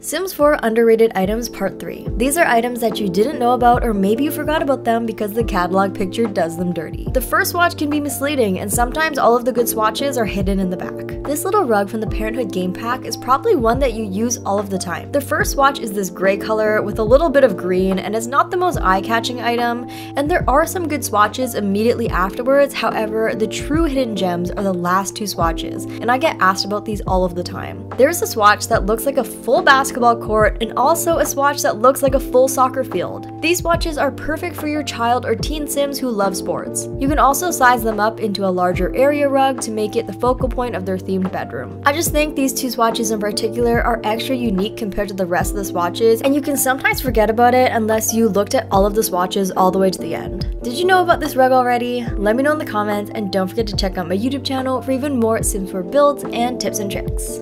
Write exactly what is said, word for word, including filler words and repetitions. Sims four Underrated Items Part three. These are items that you didn't know about, or maybe you forgot about them because the catalog picture does them dirty. The first swatch can be misleading, and sometimes all of the good swatches are hidden in the back. This little rug from the Parenthood Game Pack is probably one that you use all of the time. The first swatch is this gray color with a little bit of green, and it's not the most eye-catching item, and there are some good swatches immediately afterwards. However, the true hidden gems are the last two swatches, and I get asked about these all of the time. There's a swatch that looks like a full bath basketball court, and also a swatch that looks like a full soccer field. These swatches are perfect for your child or teen Sims who love sports. You can also size them up into a larger area rug to make it the focal point of their themed bedroom. I just think these two swatches in particular are extra unique compared to the rest of the swatches, and you can sometimes forget about it unless you looked at all of the swatches all the way to the end. Did you know about this rug already? Let me know in the comments, and don't forget to check out my YouTube channel for even more Sims four builds and tips and tricks.